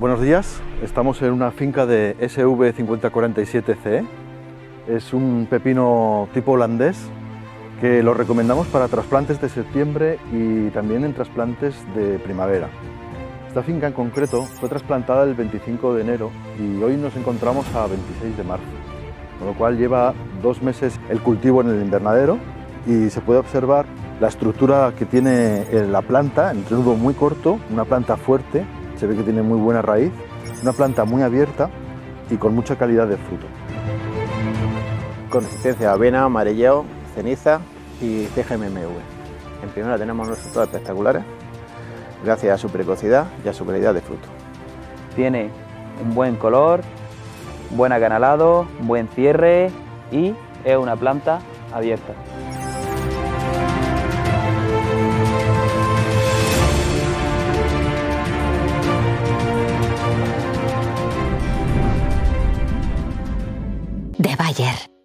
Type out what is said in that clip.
Buenos días, estamos en una finca de SV5047CE. Es un pepino tipo holandés que lo recomendamos para trasplantes de septiembre y también en trasplantes de primavera. Esta finca en concreto fue trasplantada el 25 de enero y hoy nos encontramos a 26 de marzo, con lo cual lleva 2 meses el cultivo en el invernadero y se puede observar la estructura que tiene la planta, entrenudo muy corto, una planta fuerte. Se ve que tiene muy buena raíz, una planta muy abierta y con mucha calidad de fruto. Consistencia avena, amarilleo, ceniza y CGMMV. En primera tenemos resultados espectaculares gracias a su precocidad y a su calidad de fruto. Tiene un buen color, buen acanalado, buen cierre y es una planta abierta. De Bayer.